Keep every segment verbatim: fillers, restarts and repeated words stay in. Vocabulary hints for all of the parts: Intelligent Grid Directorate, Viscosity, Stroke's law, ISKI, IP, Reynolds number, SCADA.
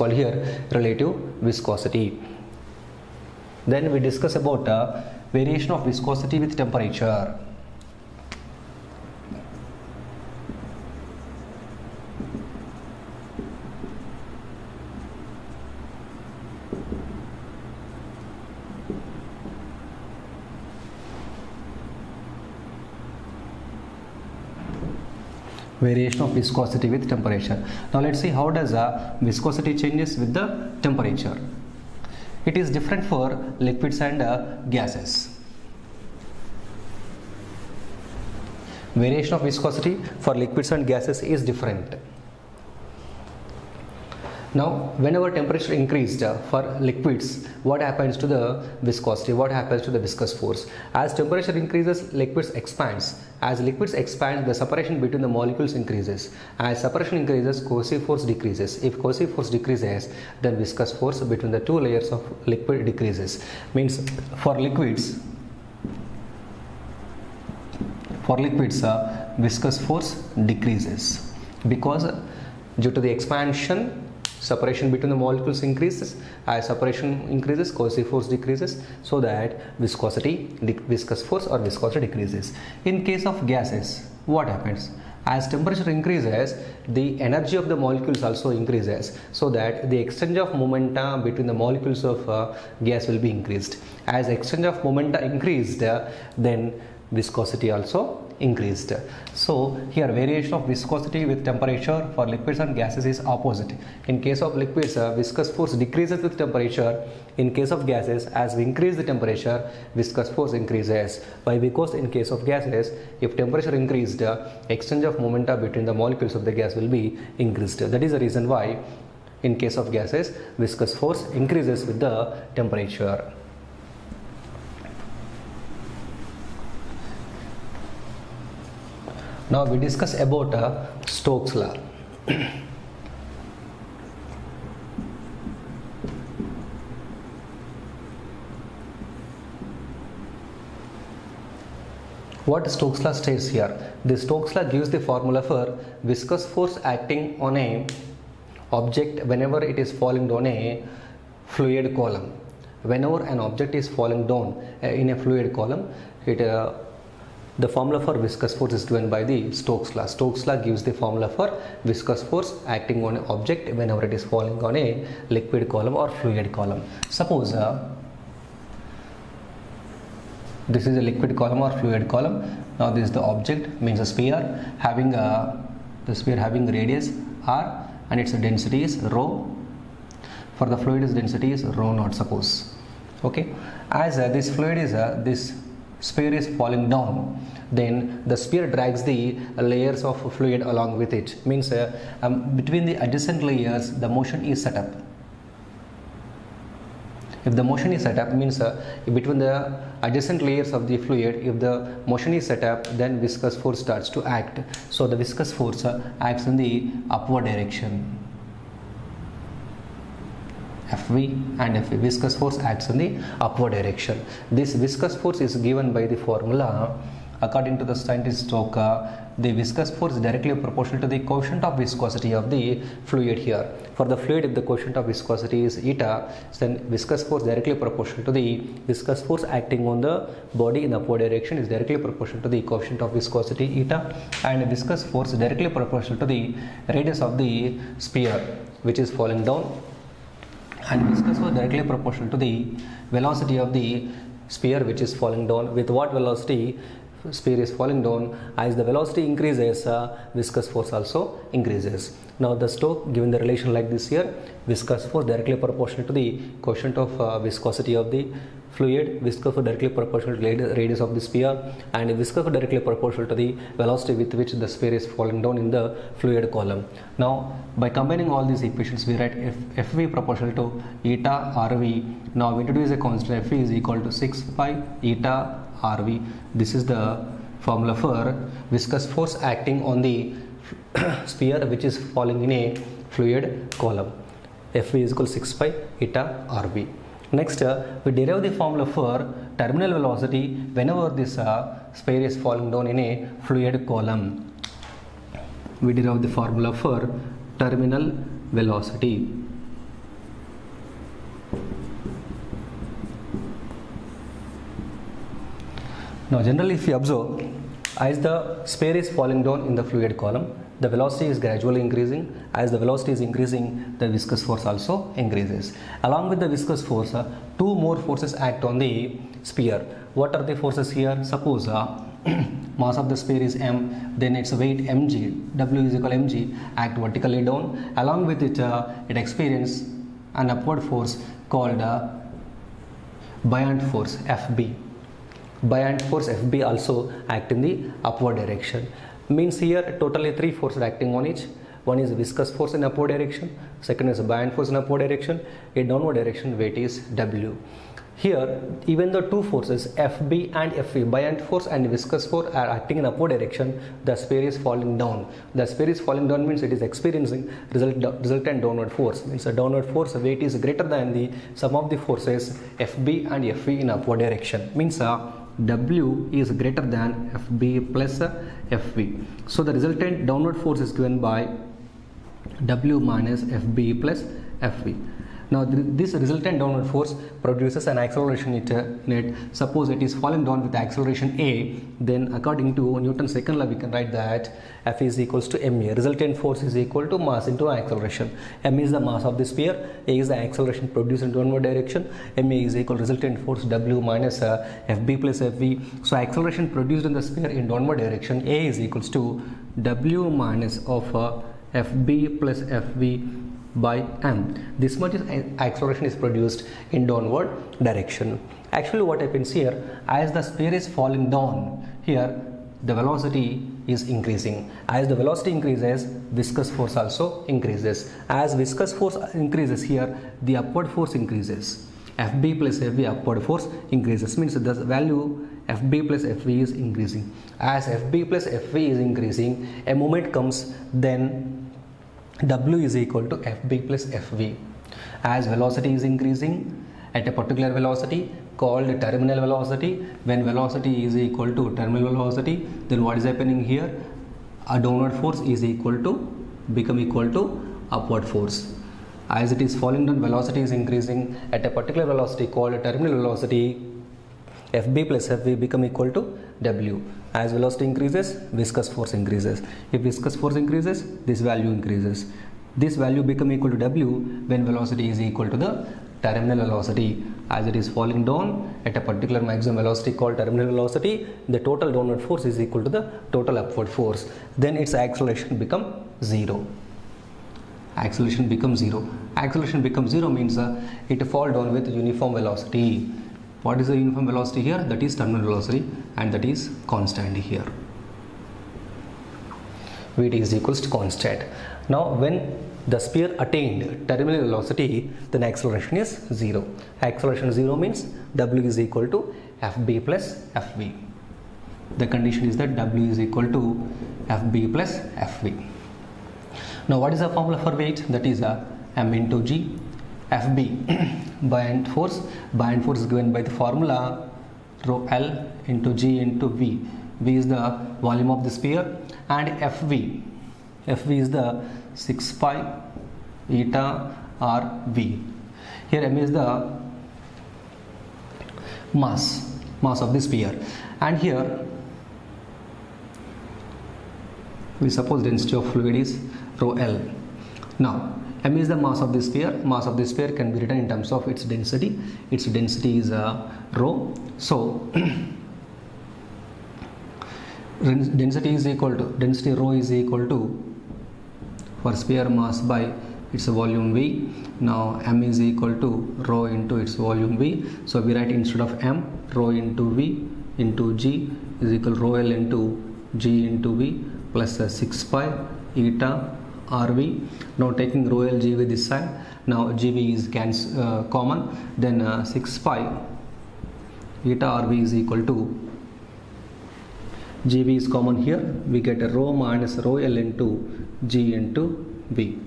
call here relative viscosity. Then we discuss about uh, variation of viscosity with temperature. Variation of viscosity with temperature. Now let's see how does uh, viscosity changes with the temperature. It is different for liquids and uh, gases. Variation of viscosity for liquids and gases is different. Now whenever temperature increased uh, for liquids, what happens to the viscosity, what happens to the viscous force? As temperature increases, liquids expands. As liquids expand, the separation between the molecules increases. As separation increases, cohesive force decreases. If cohesive force decreases, then viscous force between the two layers of liquid decreases. Means for liquids, for liquids uh, viscous force decreases because uh, due to the expansion, separation between the molecules increases. As separation increases, cohesive force decreases, so that viscosity, viscous force or viscosity decreases. In case of gases, what happens? As temperature increases, the energy of the molecules also increases, so that the exchange of momenta between the molecules of uh, gas will be increased. As exchange of momenta increased, uh, then viscosity also increased. So here variation of viscosity with temperature for liquids and gases is opposite. In case of liquids, uh, viscous force decreases with temperature. In case of gases, as we increase the temperature, viscous force increases. Why? Because in case of gases, if temperature increased, uh, exchange of momenta between the molecules of the gas will be increased. That is the reason why in case of gases, viscous force increases with the temperature. Now we discuss about uh, Stroke's law. What Stroke's law states here? The Stroke's law gives the formula for viscous force acting on a object whenever it is falling down a fluid column. Whenever an object is falling down uh, in a fluid column, it uh, the formula for viscous force is given by the Stroke's law. Stroke's law gives the formula for viscous force acting on an object whenever it is falling on a liquid column or fluid column. Suppose uh, this is a liquid column or fluid column. Now this is the object, means a sphere having a the sphere having radius r and its density is rho. For the fluid, its density is rho naught. Suppose, okay, as uh, this fluid is uh, this. sphere is falling down, then the sphere drags the layers of fluid along with it. Means uh, um, between the adjacent layers the motion is set up. If the motion is set up, means uh, between the adjacent layers of the fluid, if the motion is set up, then viscous force starts to act. So the viscous force uh, acts in the upward direction. F V and F V, viscous force acts in the upward direction. This viscous force is given by the formula. According to the scientist Stroke, the viscous force is directly proportional to the quotient of viscosity of the fluid here. For the fluid, if the quotient of viscosity is eta, then viscous force directly proportional to the viscous force acting on the body in upward direction is directly proportional to the quotient of viscosity eta, and viscous force directly proportional to the radius of the sphere which is falling down, and viscous force directly proportional to the velocity of the sphere which is falling down. With what velocity sphere is falling down? As the velocity increases, uh, viscous force also increases. Now the Stroke given the relation like this here: viscous force directly proportional to the quotient of uh, viscosity of the fluid, viscous force directly proportional to the radius of the sphere, and viscous force directly proportional to the velocity with which the sphere is falling down in the fluid column. Now by combining all these equations, we write F, Fv proportional to eta Rv. Now we introduce a constant. Fv is equal to six pi eta Rv. This is the formula for viscous force acting on the sphere which is falling in a fluid column. Fv is equal to six pi eta Rv. Next, uh, we derive the formula for terminal velocity whenever this uh, sphere is falling down in a fluid column. We derive the formula for terminal velocity. Now generally, if you observe, as the sphere is falling down in the fluid column, the velocity is gradually increasing. As the velocity is increasing, the viscous force also increases. Along with the viscous force, uh, two more forces act on the sphere. What are the forces here? Suppose uh, mass of the sphere is m, then its weight mg, w is equal mg, act vertically down. Along with it, uh, it experiences an upward force called uh, buoyant force F B. Buoyant force F B also act in the upward direction. Means here totally three forces acting on each. One is viscous force in upward direction, second is buoyant force in upward direction, in downward direction weight is W. Here even the two forces F B and F V, buoyant force and viscous force, are acting in upward direction. The sphere is falling down. The sphere is falling down means it is experiencing resultant resultant downward force. Means a downward force weight is greater than the sum of the forces F B and F V in upward direction. Means uh, W is greater than F B plus uh, F V. So the resultant downward force is given by W minus F B plus F V. Now th this resultant downward force produces an acceleration it, uh, in it. Suppose it is falling down with acceleration A, then according to Newton's second law, we can write that F is equals to ma. Resultant force is equal to mass into acceleration. M is the mass of the sphere, A is the acceleration produced in downward direction, ma is equal to resultant force W minus uh, F B plus F V. So acceleration produced in the sphere in downward direction, A is equals to W minus of uh, F B plus F V by m. This much is acceleration is produced in downward direction. Actually what happens here, as the sphere is falling down, here the velocity is increasing. As the velocity increases, viscous force also increases. As viscous force increases, here the upward force increases. F B plus F V, upward force increases. Means the value F B plus F V is increasing. As F B plus F V is increasing, a moment comes, then W is equal to F B plus F V. As velocity is increasing at a particular velocity called terminal velocity, when velocity is equal to terminal velocity, then what is happening here? A downward force is equal to become equal to upward force. As it is falling down, velocity is increasing at a particular velocity called terminal velocity. F B plus F V become equal to W. As velocity increases, viscous force increases. If viscous force increases, this value increases. This value become equal to W when velocity is equal to the terminal velocity. As it is falling down at a particular maximum velocity called terminal velocity, the total downward force is equal to the total upward force. Then its acceleration become zero. Acceleration becomes zero. Acceleration becomes zero means uh, it fall down with uniform velocity. What is the uniform velocity here? That is terminal velocity, and that is constant here. Vt is equals to constant. Now when the sphere attained terminal velocity, then acceleration is zero. Acceleration zero means W is equal to F B plus F V. The condition is that W is equal to F B plus F V. Now what is the formula for weight? That is a m into g. F B buoyant force. Buoyant force is given by the formula rho L into G into V. V is the volume of the sphere, and F V. F V is the six pi eta R V. Here M is the mass, mass of the sphere, and here we suppose density of fluid is rho L. Now M is the mass of the sphere. Mass of the sphere can be written in terms of its density. Its density is uh, rho. So density is equal to density rho is equal to for sphere mass by its volume V. Now M is equal to rho into its volume V. So we write instead of M, rho into V into G is equal to rho L into G into V plus uh, six pi eta R V. Now taking rho L G V this side. Now G V is cans, uh, common. Then uh, six pi eta R V is equal to G V is common here. We get a rho minus rho L into G into V.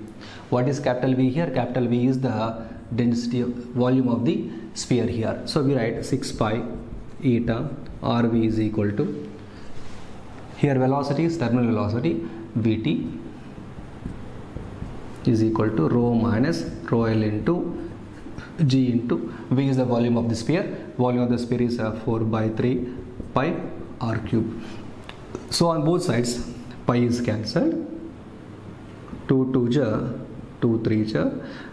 What is capital V here? Capital V is the density of volume of the sphere here. So we write six pi eta R V is equal to, here velocity is terminal velocity, Vt is equal to rho minus rho L into G into V is the volume of the sphere. Volume of the sphere is uh, four by three pi r cube. So on both sides pi is cancelled, two two ja, two three ja,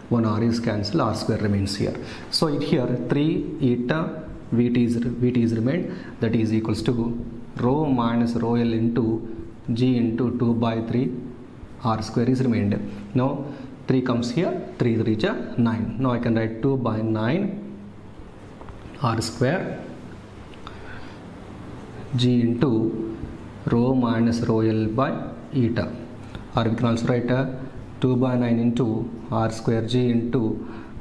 one r is cancelled, r square remains here. So it here three eta v t is remained, that is equals to rho minus rho l into g into two by three r square is remained. Now three comes here, three three ja, nine. Now I can write two by nine r square g into rho minus rho l by eta, or we can also write a two by nine into r square g into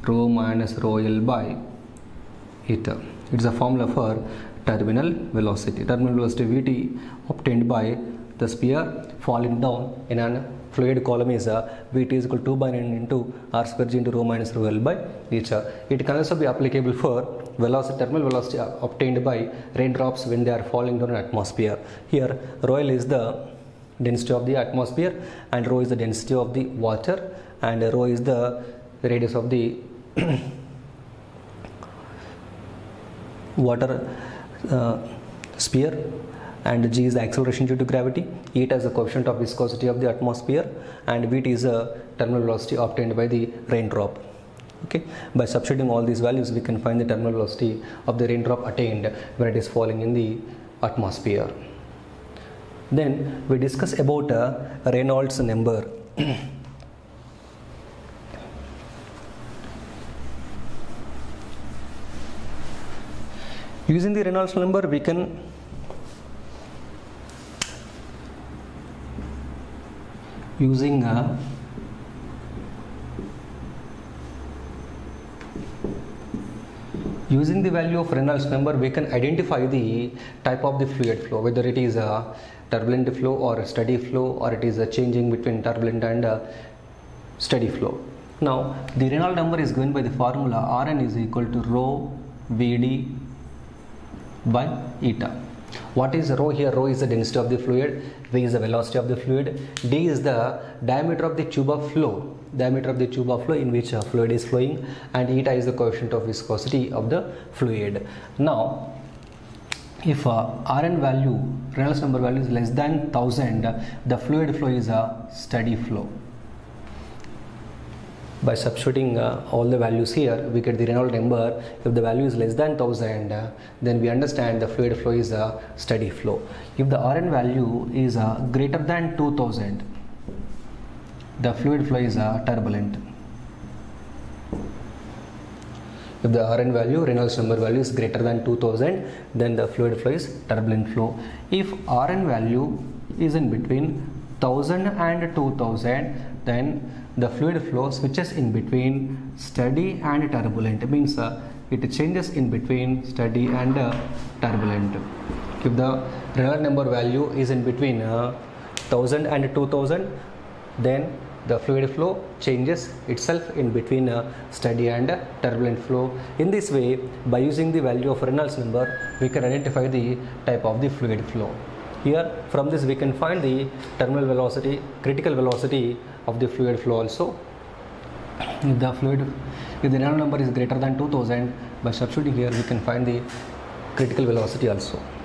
rho minus rho l by eta. It's a formula for terminal velocity. Terminal velocity Vt obtained by the sphere falling down in an fluid column is uh, Vt is equal to two by nine into r square g into rho minus rho l by eta. It can also be applicable for velocity, thermal velocity obtained by raindrops when they are falling down in atmosphere. Here rho l is the density of the atmosphere and rho is the density of the water and rho is the radius of the water uh, sphere, and g is the acceleration due to gravity, eta is the coefficient of viscosity of the atmosphere, and vt is the terminal velocity obtained by the raindrop. Okay, by substituting all these values we can find the terminal velocity of the raindrop attained when it is falling in the atmosphere. Then we discuss about uh, Reynolds number. Using the Reynolds number we can using uh, using the value of Reynolds number we can identify the type of the fluid flow, whether it is a turbulent flow or a steady flow, or it is a changing between turbulent and steady flow. Now the Reynolds number is given by the formula Rn is equal to rho Vd by eta. What is rho here? Rho is the density of the fluid, V is the velocity of the fluid, D is the diameter of the tube of flow, diameter of the tube of flow in which a fluid is flowing, and eta is the coefficient of viscosity of the fluid. Now if uh, Rn value, Reynolds number value is less than one thousand, the fluid flow is a steady flow. By substituting uh, all the values here we get the Reynolds number. If the value is less than one thousand, uh, then we understand the fluid flow is a steady flow. If the Rn value is uh, greater than two thousand, the fluid flow is uh, turbulent. If the Rn value, Reynolds number value is greater than two thousand, then the fluid flow is turbulent flow. If Rn value is in between one thousand and two thousand, then the fluid flow switches in between steady and turbulent. It means uh, it changes in between steady and uh, turbulent. If the Reynolds number value is in between uh, one thousand and two thousand, then the fluid flow changes itself in between a steady and a turbulent flow. In this way, by using the value of Reynolds number, we can identify the type of the fluid flow. Here, from this we can find the terminal velocity, critical velocity of the fluid flow also. If the fluid, if the Reynolds number is greater than two thousand, by substituting here we can find the critical velocity also.